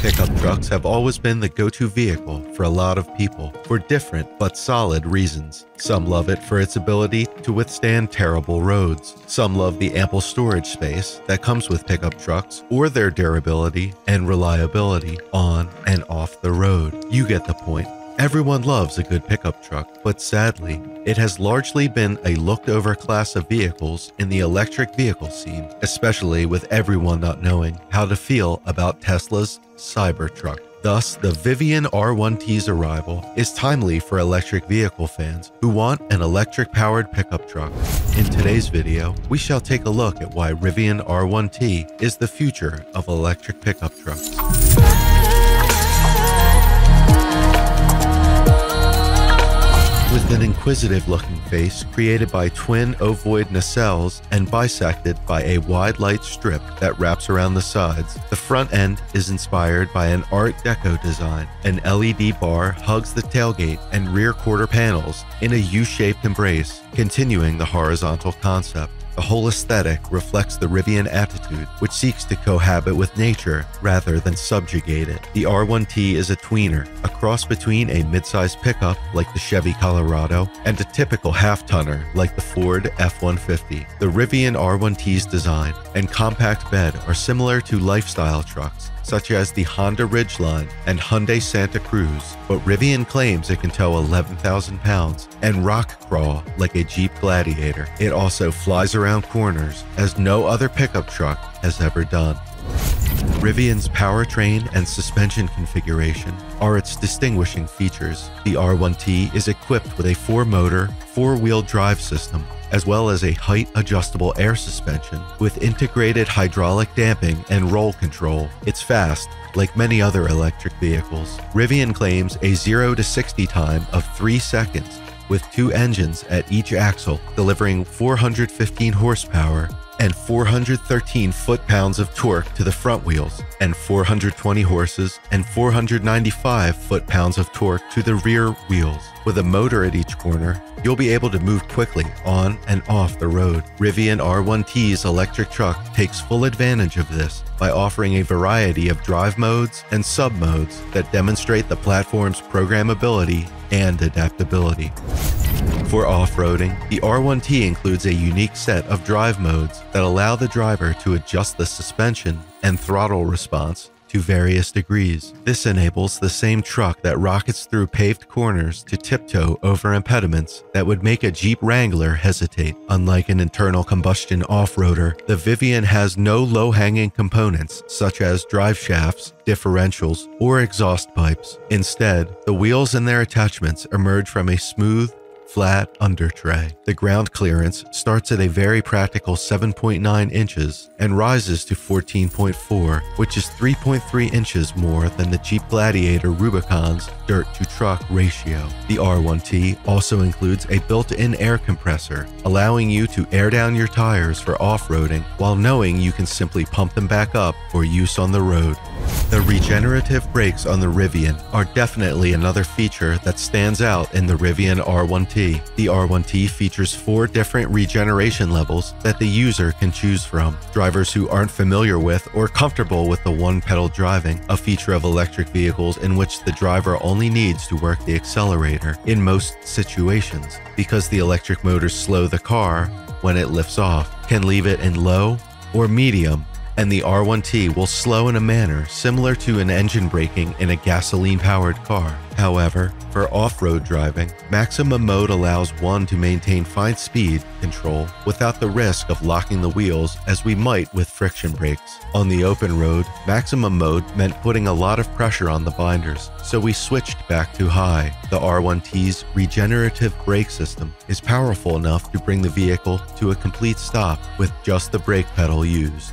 pickup trucks have always been the go-to vehicle for a lot of people for different but solid reasons. Some love it for its ability to withstand terrible roads. Some love the ample storage space that comes with pickup trucks or their durability and reliability on and off the road. You get the point. Everyone loves a good pickup truck, but sadly, it has largely been a looked-over class of vehicles in the electric vehicle scene, especially with everyone not knowing how to feel about Tesla's Cybertruck. Thus, the Rivian R1T's arrival is timely for electric vehicle fans who want an electric-powered pickup truck. In today's video, we shall take a look at why Rivian R1T is the future of electric pickup trucks. With an inquisitive-looking face created by twin ovoid nacelles and bisected by a wide light strip that wraps around the sides, the front end is inspired by an Art Deco design. An LED bar hugs the tailgate and rear quarter panels in a U-shaped embrace, continuing the horizontal concept. The whole aesthetic reflects the Rivian attitude, which seeks to cohabit with nature rather than subjugate it. The R1T is a tweener, a cross between a mid-size pickup like the Chevy Colorado and a typical half-tonner like the Ford F-150. The Rivian R1T's design and compact bed are similar to lifestyle trucks such as the Honda Ridgeline and Hyundai Santa Cruz, but Rivian claims it can tow 11,000 pounds and rock crawl like a Jeep Gladiator. It also flies around corners as no other pickup truck has ever done. Rivian's powertrain and suspension configuration are its distinguishing features. The R1T is equipped with a four-motor, four-wheel drive system, as well as a height-adjustable air suspension with integrated hydraulic damping and roll control. It's fast, like many other electric vehicles. Rivian claims a 0 to 60 time of 3 seconds, with two engines at each axle, delivering 415 horsepower and 413 foot-pounds of torque to the front wheels, and 420 horses and 495 foot-pounds of torque to the rear wheels. With a motor at each corner, you'll be able to move quickly on and off the road. Rivian R1T's electric truck takes full advantage of this by offering a variety of drive modes and sub-modes that demonstrate the platform's programmability and adaptability. For off-roading, the R1T includes a unique set of drive modes that allow the driver to adjust the suspension and throttle response to various degrees. This enables the same truck that rockets through paved corners to tiptoe over impediments that would make a Jeep Wrangler hesitate. Unlike an internal combustion off-roader, the Rivian has no low-hanging components such as drive shafts, differentials, or exhaust pipes. Instead, the wheels and their attachments emerge from a smooth, flat undertray. The ground clearance starts at a very practical 7.9 inches and rises to 14.4, which is 3.3 inches more than the Jeep Gladiator Rubicon's dirt-to-truck ratio. The R1T also includes a built-in air compressor, allowing you to air down your tires for off-roading while knowing you can simply pump them back up for use on the road. The regenerative brakes on the Rivian are definitely another feature that stands out in the Rivian R1T. The R1T features 4 different regeneration levels that the user can choose from. Drivers who aren't familiar with or comfortable with the one-pedal driving, a feature of electric vehicles in which the driver only needs to work the accelerator in most situations, because the electric motors slow the car when it lifts off, can leave it in low or medium, and the R1T will slow in a manner similar to an engine braking in a gasoline-powered car. However, for off-road driving, maximum mode allows one to maintain fine speed control without the risk of locking the wheels as we might with friction brakes. On the open road, maximum mode meant putting a lot of pressure on the binders, so we switched back to high. The R1T's regenerative brake system is powerful enough to bring the vehicle to a complete stop with just the brake pedal used.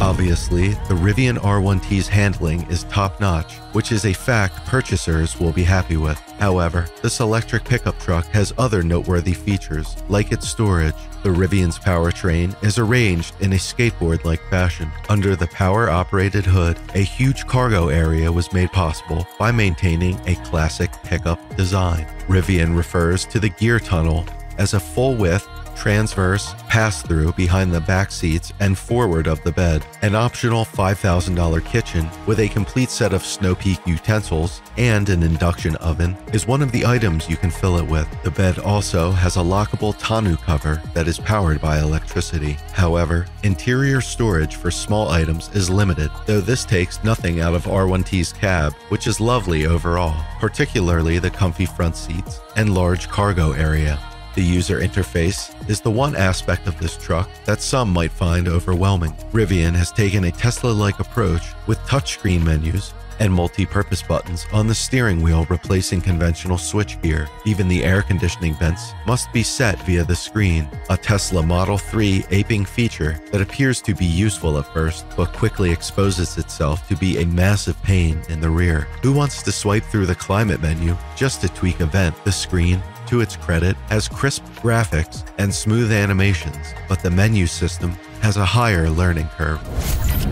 Obviously, the Rivian R1T's handling is top-notch, which is a fact purchasers will be happy with. However, this electric pickup truck has other noteworthy features, like its storage. The Rivian's powertrain is arranged in a skateboard-like fashion. Under the power-operated hood, a huge cargo area was made possible by maintaining a classic pickup design. Rivian refers to the gear tunnel as a full-width, transverse, pass-through behind the back seats and forward of the bed, an optional $5,000 kitchen with a complete set of Snow Peak utensils and an induction oven is one of the items you can fill it with. The bed also has a lockable tonneau cover that is powered by electricity. However, interior storage for small items is limited, though this takes nothing out of R1T's cab, which is lovely overall, particularly the comfy front seats and large cargo area. The user interface is the one aspect of this truck that some might find overwhelming. Rivian has taken a Tesla-like approach with touchscreen menus and multi-purpose buttons on the steering wheel replacing conventional switchgear. Even the air conditioning vents must be set via the screen, a Tesla Model 3 aping feature that appears to be useful at first but quickly exposes itself to be a massive pain in the rear. Who wants to swipe through the climate menu just to tweak a vent? The screen, to its credit, has crisp graphics and smooth animations, but the menu system has a higher learning curve.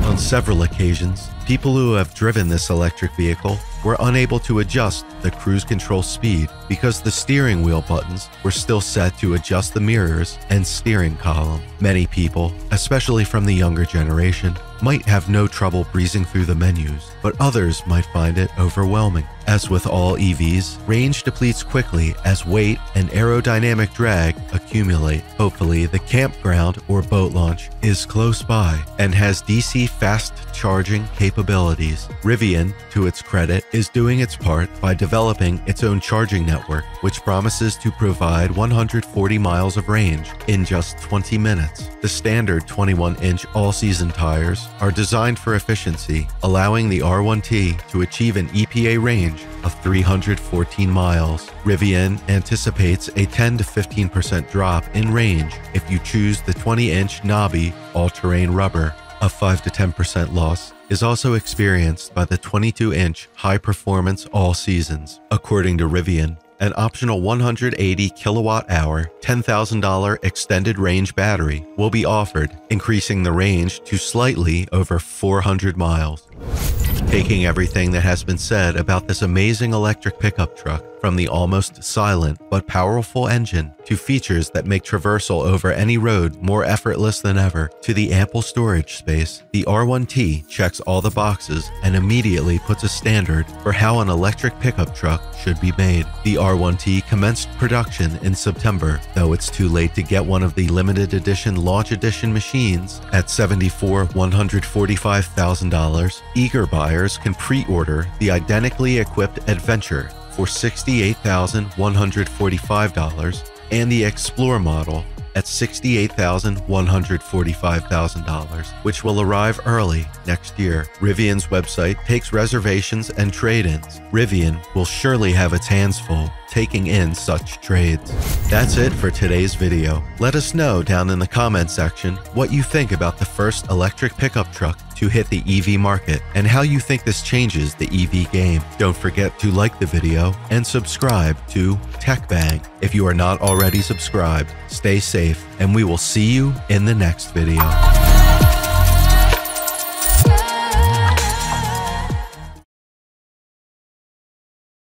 On several occasions, people who have driven this electric vehicle were unable to adjust the cruise control speed because the steering wheel buttons were still set to adjust the mirrors and steering column. Many people, especially from the younger generation, might have no trouble breezing through the menus, but others might find it overwhelming. As with all EVs, range depletes quickly as weight and aerodynamic drag accumulate. Hopefully, the campground or boat launch is close by and has DC fast charging capabilities. Rivian, to its credit, is doing its part by developing its own charging network, which promises to provide 140 miles of range in just 20 minutes. The standard 21-inch all-season tires are designed for efficiency, allowing the R1T to achieve an EPA range of 314 miles. Rivian anticipates a 10 to 15% drop in range if you choose the 20-inch knobby all-terrain rubber. A 5 to 10% loss is also experienced by the 22-inch high-performance all-seasons. According to Rivian, an optional 180 kilowatt-hour, $10,000 extended-range battery will be offered, increasing the range to slightly over 400 miles. Taking everything that has been said about this amazing electric pickup truck, from the almost silent but powerful engine, to features that make traversal over any road more effortless than ever, to the ample storage space, the R1T checks all the boxes and immediately puts a standard for how an electric pickup truck should be made. The R1T commenced production in September, though it's too late to get one of the limited edition launch edition machines at $145,000. Eager buyers can pre-order the identically equipped Adventure for $68,145 and the Explore model at $68,145, which will arrive early next year. Rivian's website takes reservations and trade-ins. Rivian will surely have its hands full taking in such trades. That's it for today's video. Let us know down in the comment section what you think about the first electric pickup truck to hit the EV market and how you think this changes the EV game. Don't forget to like the video and subscribe to TechBang if you are not already subscribed. Stay safe, and we will see you in the next video.